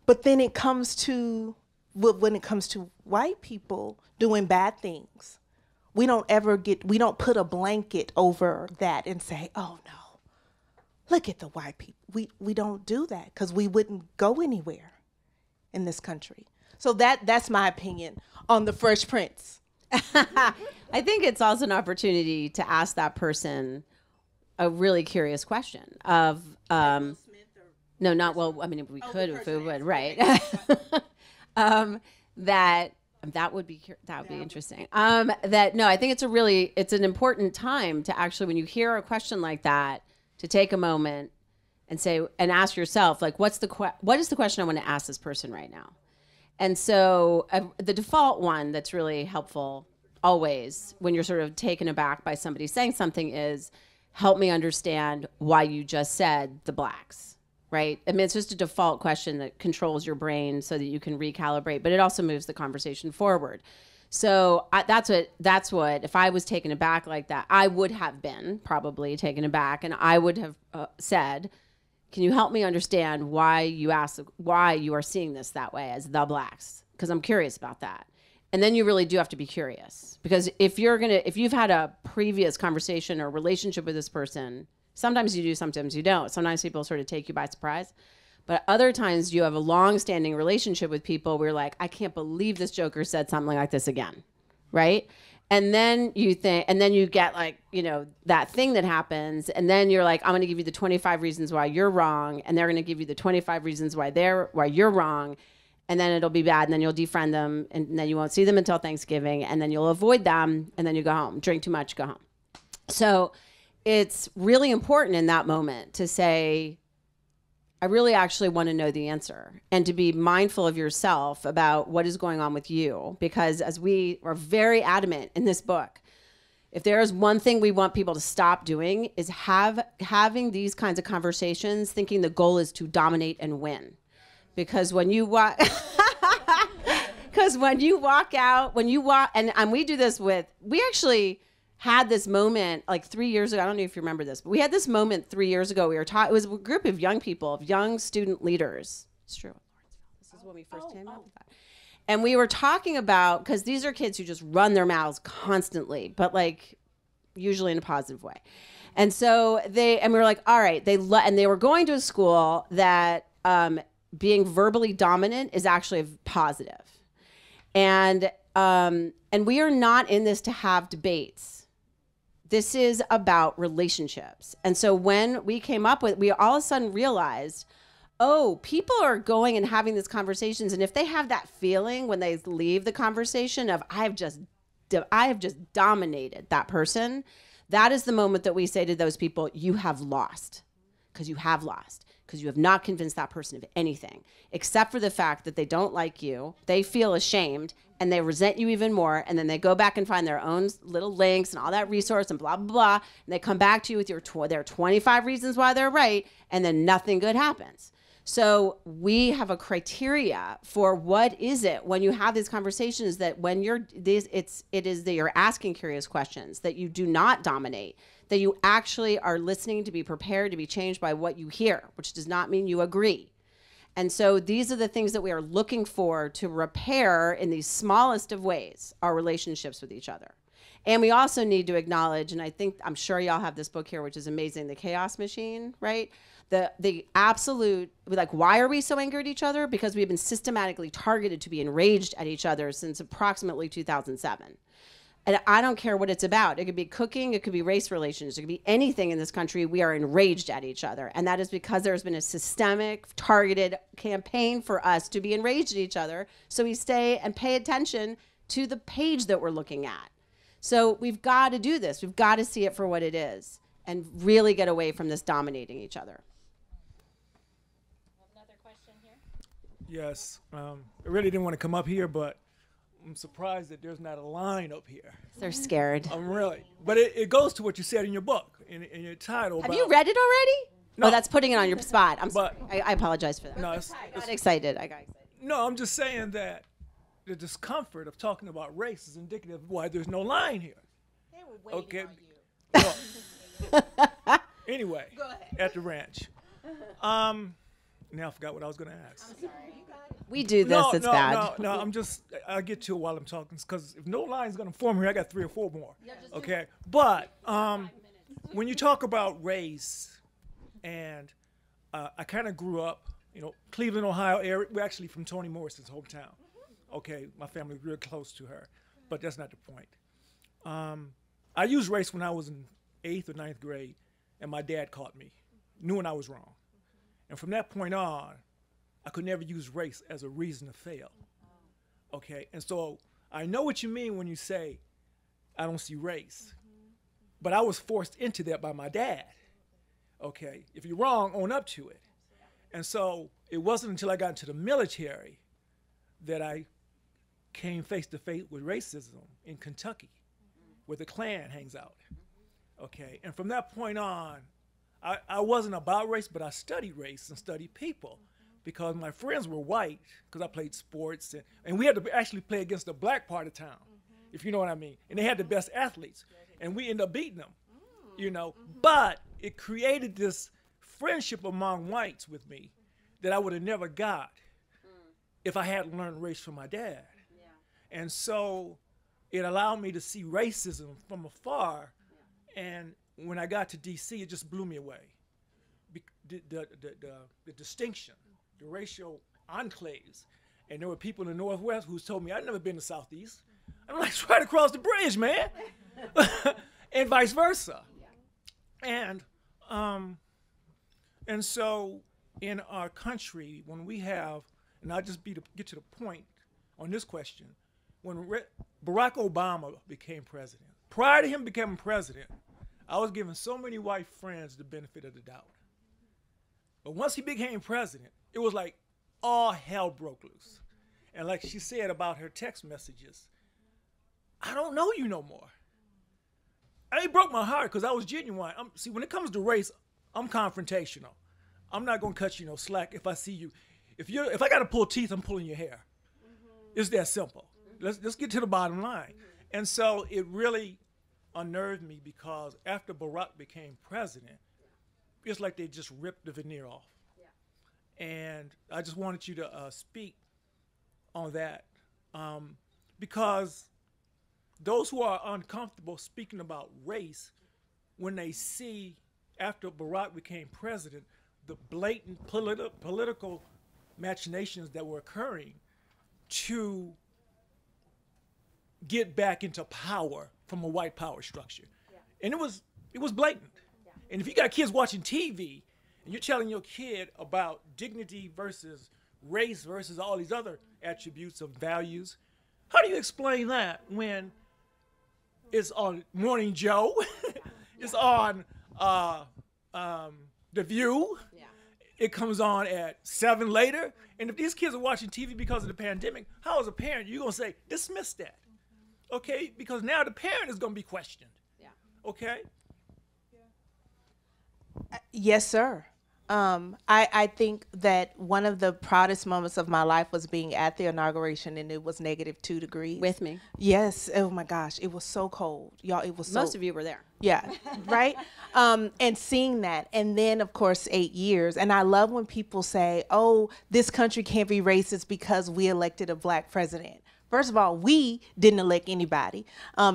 But then it comes to, when it comes to white people doing bad things, we don't put a blanket over that and say, "Oh no, look at the white people." We don't do that because we wouldn't go anywhere in this country. So that's my opinion on the Fresh Prince. I think it's also an opportunity to ask that person a really curious question of, no, not, well, I mean, we could, if we would, right. That would be interesting. No, I think it's an important time to actually, when you hear a question like that, to take a moment and say, and ask yourself, like, what is the question I want to ask this person right now? And so the default one that's really helpful always when you're sort of taken aback by somebody saying something is, help me understand why you just said the blacks. Right? I mean, it's just a default question that controls your brain so that you can recalibrate, but it also moves the conversation forward. So that's what, if I was taken aback like that, I would have been probably taken aback, and I would have said, can you help me understand why you are seeing this that way as the blacks? Because I'm curious about that. And then you really do have to be curious, because if you've had a previous conversation or relationship with this person, sometimes you do, sometimes you don't. Sometimes people sort of take you by surprise. But other times you have a long-standing relationship with people where you're like, I can't believe this joker said something like this again, right? And then you get like, you know, that thing that happens, and then you're like, I'm gonna give you the 25 reasons why you're wrong, and they're gonna give you the 25 reasons why you're wrong, and then it'll be bad, and then you'll defriend them, and then you won't see them until Thanksgiving, and then you'll avoid them, and then you go home. Drink too much, go home. So, it's really important in that moment to say, I really actually want to know the answer, and to be mindful of yourself about what is going on with you. Because as we are very adamant in this book, if there is one thing we want people to stop doing is having these kinds of conversations, thinking the goal is to dominate and win. Because when you watch, because when you walk out, when you walk, and we do this with, we actually had this moment like 3 years ago. I don't know if you remember this, but we had this moment 3 years ago. It was a group of young people, of young student leaders. It's true. when we first came up with that. And we were talking about, because these are kids who just run their mouths constantly, but like usually in a positive way. And so they, and we were like, all right, and they were going to a school that being verbally dominant is actually a positive. And we are not in this to have debates. This is about relationships. And so when we came up with, we all of a sudden realized, oh, people are going and having these conversations. And if they have that feeling when they leave the conversation of, I have just dominated that person, that is the moment that we say to those people, you have lost, because you have lost, because you have not convinced that person of anything, except for the fact that they don't like you, they feel ashamed, and they resent you even more, and then they go back and find their own little links and all that resource and blah, blah, blah, and they come back to you with their 25 reasons why they're right, and then nothing good happens. So we have a criteria for what is it when you have these conversations that when you're these, it is that you're asking curious questions, that you do not dominate, that you actually are listening to be prepared to be changed by what you hear, which does not mean you agree. And so these are the things that we are looking for to repair in the smallest of ways, our relationships with each other. And we also need to acknowledge, and I think, I'm sure y'all have this book here, which is amazing, The Chaos Machine, right? The absolute, like, why are we so angry at each other? Because we've been systematically targeted to be enraged at each other since approximately 2007. And I don't care what it's about. It could be cooking, it could be race relations, it could be anything in this country. We are enraged at each other. And that is because there's been a systemic, targeted campaign for us to be enraged at each other. So we stay and pay attention to the page that we're looking at. So we've got to do this. We've got to see it for what it is and really get away from this dominating each other. Yes, I really didn't want to come up here, but I'm surprised that there's not a line up here. They're scared. I'm really, but it goes to what you said in your book, in your title. Have you read it already? No, oh, that's putting it on your spot. I'm sorry. I apologize for that. No, I got excited. No, I'm just saying that the discomfort of talking about race is indicative of why there's no line here. They were waiting on you. Well, anyway, go ahead. At the ranch. Now I forgot what I was going to ask. I'm sorry. We do this. It's bad. No, I'm just, I'll get to it while I'm talking, because if no line is going to form here, I got 3 or 4 more. No, okay. But when you talk about race, and I kind of grew up, you know, Cleveland, Ohio area. We're actually from Toni Morrison's hometown. Okay, my family was real close to her, but that's not the point. I used race when I was in 8th or 9th grade, and my dad caught me, knew when I was wrong. And from that point on, I could never use race as a reason to fail. Okay, and so I know what you mean when you say, I don't see race. But I was forced into that by my dad. Okay, if you're wrong, own up to it. And so it wasn't until I got into the military that I came face to face with racism in Kentucky, where the Klan hangs out. Okay, and from that point on, I wasn't about race, but I studied race and studied people because my friends were white because I played sports. And we had to actually play against the black part of town, if you know what I mean. And they had the best athletes. And we ended up beating them, you know. But it created this friendship among whites with me that I would have never got if I hadn't learned race from my dad. Yeah. And so it allowed me to see racism from afar. Yeah. And when I got to D.C., it just blew me away. The distinction, the racial enclaves. And there were people in the Northwest who told me, I've never been to Southeast. I'm like, it's right across the bridge, man. And vice versa. Yeah. And so in our country, when we have, and I'll just get to the point on this question, when Barack Obama became president, prior to him becoming president, I was giving so many white friends the benefit of the doubt. But once he became president, it was like all hell broke loose. And like she said about her text messages, I don't know you no more. And it broke my heart because I was genuine. See, when it comes to race, I'm confrontational. I'm not going to cut you no slack if I see you. If I got to pull teeth, I'm pulling your hair. It's that simple. Let's get to the bottom line. And so it really unnerved me because after Barack became president, it's like they just ripped the veneer off. Yeah. And I just wanted you to speak on that, because those who are uncomfortable speaking about race, when they see, after Barack became president, the blatant political machinations that were occurring to get back into power from a white power structure. Yeah. And it was blatant. Yeah. And if you got kids watching TV and you're telling your kid about dignity versus race versus all these other attributes of values, how do you explain that when it's on Morning Joe, it's on The View, yeah. It comes on at 7 later, and if these kids are watching TV because of the pandemic, how as a parent you're going to say, dismiss that, okay? Because now the parent is going to be questioned, yeah. Okay? Yeah. Yes, sir. I think that one of the proudest moments of my life was being at the inauguration, and it was -2 degrees. With me. Yes. Oh my gosh. It was so cold. Y'all, it was so. Most of you were there. Yeah. Right. And seeing that. And then of course, 8 years. And I love when people say, oh, this country can't be racist because we elected a black president. First of all, we didn't elect anybody,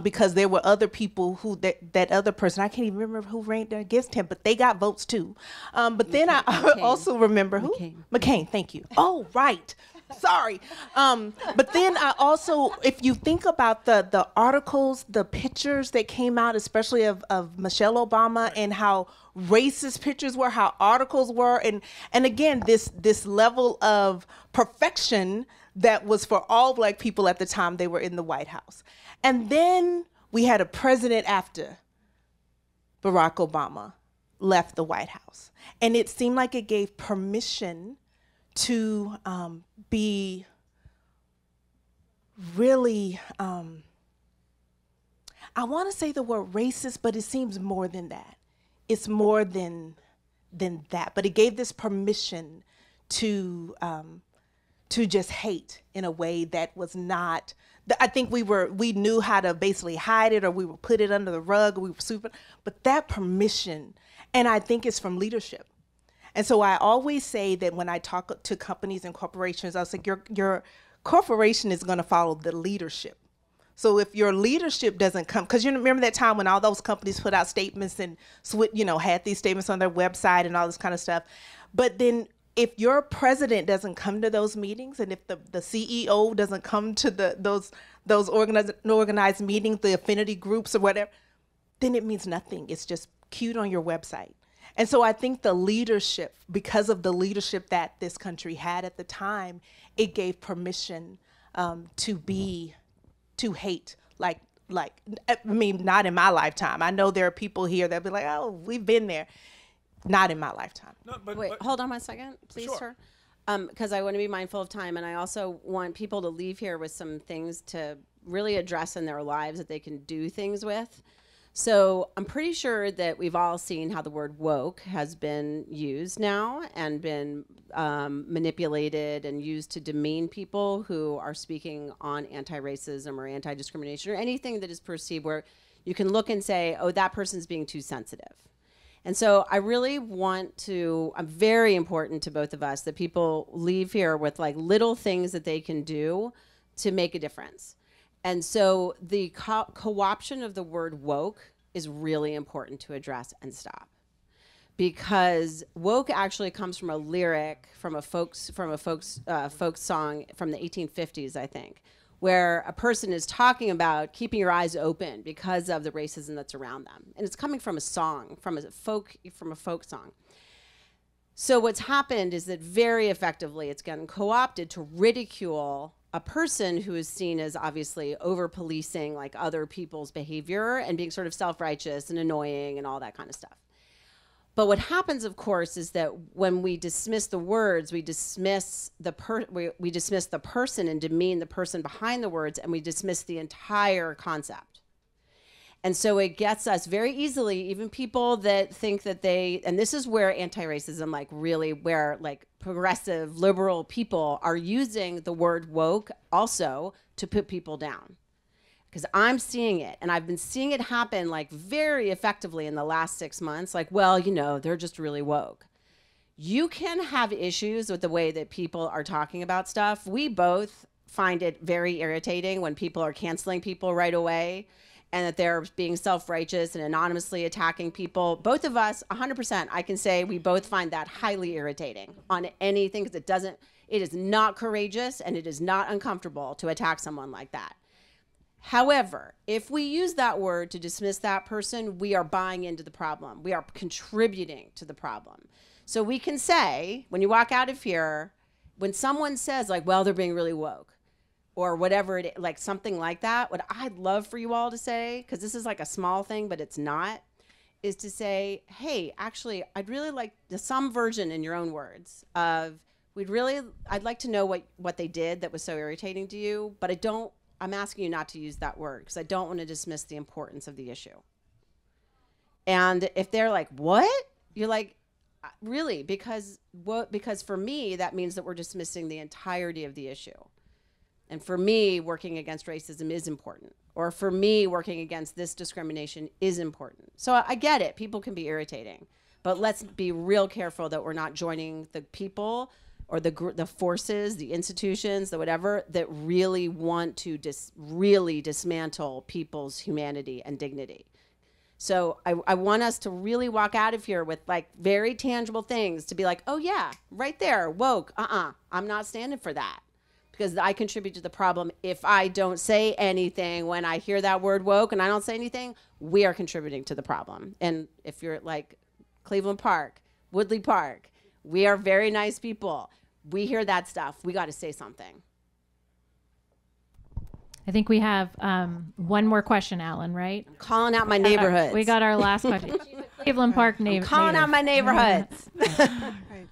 because there were other people who that other person, I can't even remember who ran against him, but they got votes too. But then I also remember who? McCain, thank you. Oh, right. Sorry. But then I also, if you think about the articles, the pictures that came out, especially of Michelle Obama, and how racist pictures were, how articles were, and again, this level of perfection that was for all black people at the time they were in the White House. And then we had a president after Barack Obama left the White House. And it seemed like it gave permission to be really, I wanna say the word racist, but it seems more than that. It's more than that, but it gave this permission to just hate in a way that was not, I think we knew how to basically hide it, or we would put it under the rug, or we were super, but that permission, and I think it's from leadership. And so I always say that when I talk to companies and corporations, I was like, your corporation is gonna follow the leadership. So if your leadership doesn't come, because you remember that time when all those companies put out statements and had these statements on their website and all this kind of stuff, but then if your president doesn't come to those meetings, and if the CEO doesn't come to those organized meetings, the affinity groups or whatever, then it means nothing. It's just cued on your website. And so I think the leadership, because of the leadership that this country had at the time, it gave permission to hate, like I mean, not in my lifetime. I know there are people here that be like, oh, we've been there. Not in my lifetime. No, but hold on 1 second, please, sure. Sir. Because I want to be mindful of time, and I also want people to leave here with some things to really address in their lives that they can do things with. So I'm pretty sure that we've all seen how the word woke has been used now and been manipulated and used to demean people who are speaking on anti-racism or anti-discrimination or anything that is perceived where you can look and say, oh, that person's being too sensitive. And so I really want to, I'm very important to both of us that people leave here with like little things that they can do to make a difference. And so the co-option of the word woke is really important to address and stop, because woke actually comes from a lyric from a folk song from the 1850s, I think, where a person is talking about keeping your eyes open because of the racism that's around them. And it's coming from a song, from a folk song. So what's happened is that very effectively it's gotten co-opted to ridicule a person who is seen as obviously over-policing like other people's behavior and being sort of self-righteous and annoying and all that kind of stuff. But what happens, of course, is that when we dismiss the words, we dismiss the person and demean the person behind the words, and we dismiss the entire concept. And so it gets us very easily, even people that think that they, and this is where anti-racism, like really where like progressive liberal people are using the word woke also to put people down. Because I'm seeing it, and I've been seeing it happen like very effectively in the last 6 months. Like, well, you know, they're just really woke. You can have issues with the way that people are talking about stuff. We both find it very irritating when people are canceling people right away and that they're being self-righteous and anonymously attacking people. Both of us, 100%, I can say we both find that highly irritating on anything, because it is not courageous and it is not uncomfortable to attack someone like that. However, if we use that word to dismiss that person, we are buying into the problem. We are contributing to the problem. So we can say, when you walk out of here, when someone says like, well, they're being really woke or whatever it is, like something like that, what I'd love for you all to say, because this is like a small thing, but it's not, is to say, hey, actually, I'd really like some version in your own words of, I'd like to know what they did that was so irritating to you, but I'm asking you not to use that word because I don't want to dismiss the importance of the issue. And if they're like, what? You're like, really? Because for me, that means that we're dismissing the entirety of the issue. And for me, working against racism is important. Or for me, working against this discrimination is important. So I get it. People can be irritating. But let's be real careful that we're not joining the people or the forces, the institutions, the whatever, that really want to really dismantle people's humanity and dignity. So I want us to really walk out of here with like very tangible things to be like, oh yeah, right there, woke, I'm not standing for that. Because I contribute to the problem if I don't say anything. When I hear that word woke and I don't say anything, we are contributing to the problem. And if you're at like Cleveland Park, Woodley Park, we are very nice people. We hear that stuff. We got to say something. I think we have one more question, Alan, right? I'm calling out my neighborhoods. We got our last question. Cleveland Park neighborhoods. Calling out my neighborhoods. Right.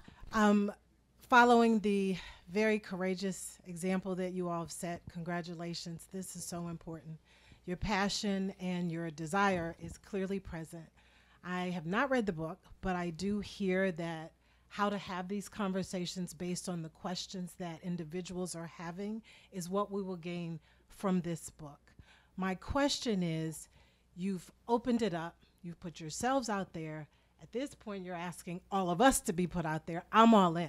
Following the very courageous example that you all have set, congratulations. This is so important. Your passion and your desire is clearly present. I have not read the book, but I do hear that how to have these conversations based on the questions that individuals are having is what we will gain from this book. My question is, you've opened it up, you've put yourselves out there. At this point, you're asking all of us to be put out there. I'm all in.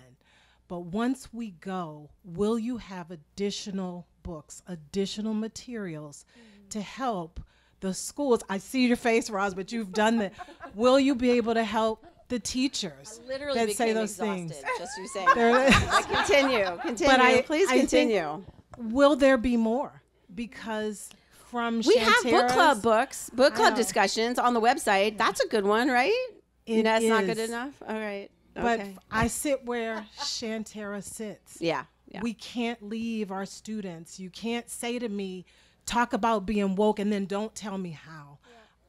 But once we go, will you have additional books, additional materials to help the schools? I see your face, Roz, but you've done that. Will you be able to help the teachers that say those things? Just you saying. Continue. But please continue. Will there be more? Because from we have book club books, book club discussions on the website. Yeah. That's a good one, right? That's not good enough. All right. But okay. I sit where Shanterra sits. Yeah. We can't leave our students. You can't say to me, talk about being woke and then don't tell me how.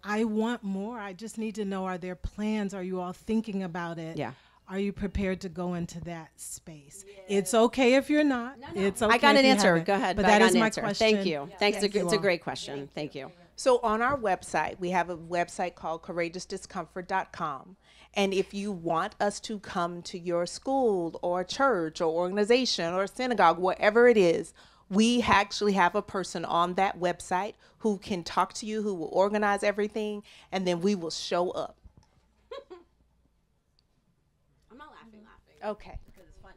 I want more. I just need to know, are there plans? Are you all thinking about it? Yeah. Are you prepared to go into that space? Yes. It's okay if you're not. No. It's okay. I got an answer. Go ahead. But that is my question. Thank you. Yeah. Thanks. It's a great question. Thank you. So on our website, we have a website called CourageousDiscomfort.com. And if you want us to come to your school or church or organization or synagogue, whatever it is, we actually have a person on that website who can talk to you, who will organize everything, and then we will show up. I'm not laughing. Okay. Because it's funny.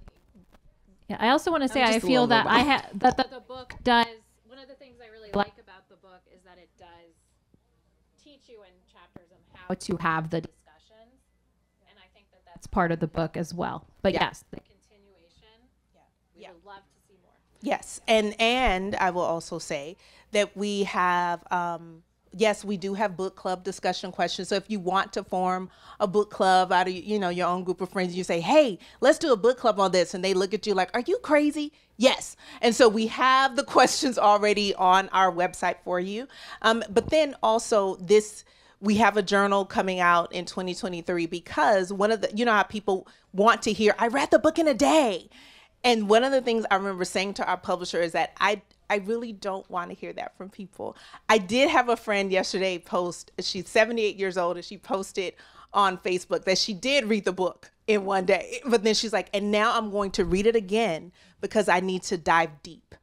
Yeah, I also want to say I feel that the book does, one of the things I really like about the book is that it does teach you in chapters on how to have the discussions, and I think that that's part of the book as well. But yes, the continuation, we would love to. Yes, and I will also say that we have, yes, we do have book club discussion questions. So if you want to form a book club out of your own group of friends, you say, hey, let's do a book club on this. And they look at you like, are you crazy? Yes. And so we have the questions already on our website for you. But then also we have a journal coming out in 2023 because one of the, you know how people want to hear, I read the book in a day. And one of the things I remember saying to our publisher is that I really don't want to hear that from people. I did have a friend yesterday post, she's 78 years old, and she posted on Facebook that she did read the book in one day. But then she's like, and now I'm going to read it again because I need to dive deep.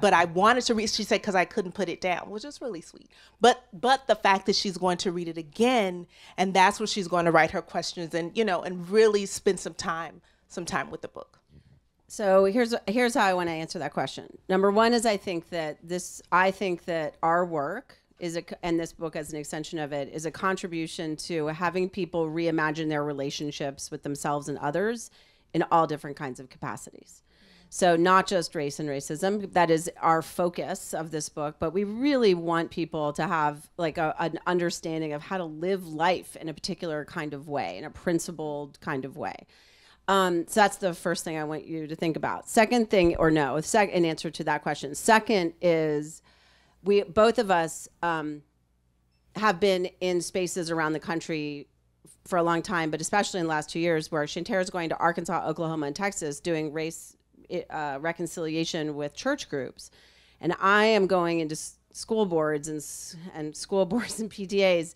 But I wanted to read, she said, because I couldn't put it down, which is really sweet. But the fact that she's going to read it again, and that's where she's going to write her questions and really spend some time with the book. So here's how I want to answer that question. Number one is I think that our work is and this book as an extension of it is a contribution to having people reimagine their relationships with themselves and others in all different kinds of capacities. So not just race and racism, that is our focus of this book, but we really want people to have like an understanding of how to live life in a particular kind of way, in a principled kind of way. So that's the first thing I want you to think about. Second thing, or no, in answer to that question. Second is we, both of us have been in spaces around the country for a long time, but especially in the last 2 years where Shanterra is going to Arkansas, Oklahoma, and Texas doing race reconciliation with church groups, and I am going into school boards and school boards and PTAs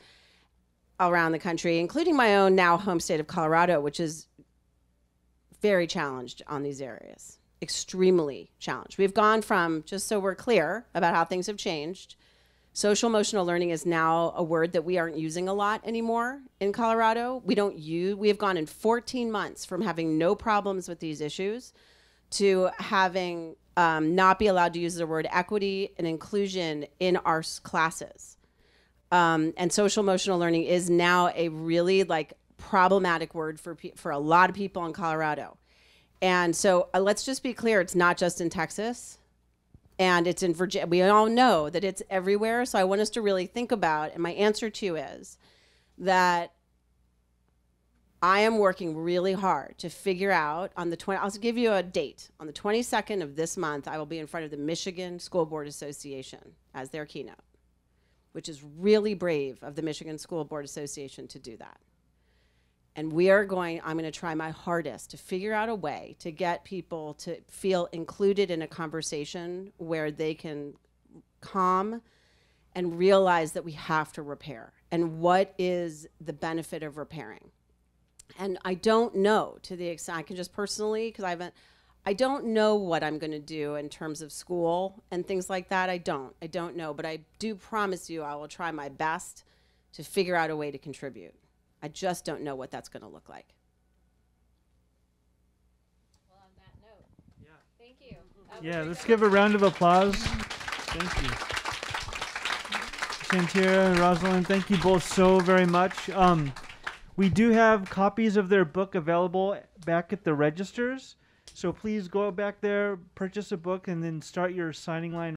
around the country, including my own now home state of Colorado, which is very challenged on these areas, extremely challenged. We've gone from, just so we're clear about how things have changed, social emotional learning is now a word that we aren't using a lot anymore in Colorado. We have gone in 14 months from having no problems with these issues to having not be allowed to use the word equity and inclusion in our classes. And social emotional learning is now a really like problematic word for a lot of people in Colorado. And so let's just be clear, it's not just in Texas and it's in Virginia. We all know that it's everywhere. So I want us to really think about, and my answer to you is that I am working really hard to figure out on the 20th, I'll give you a date. On the 22nd of this month, I will be in front of the Michigan School Board Association as their keynote, which is really brave of the Michigan School Board Association to do that. And I'm going to try my hardest to figure out a way to get people to feel included in a conversation where they can calm and realize that we have to repair. And what is the benefit of repairing? And I don't know to the extent I can just personally, because I don't know what I'm going to do in terms of school and things like that. I don't know, but I do promise you I will try my best to figure out a way to contribute. I just don't know what that's going to look like. Well, on that note, yeah. Thank you. Yeah, let's give a round of applause. Thank you. Shanterra and Rosalind, thank you both so very much. We do have copies of their book available back at the registers, so please go back there, purchase a book, and then start your signing line.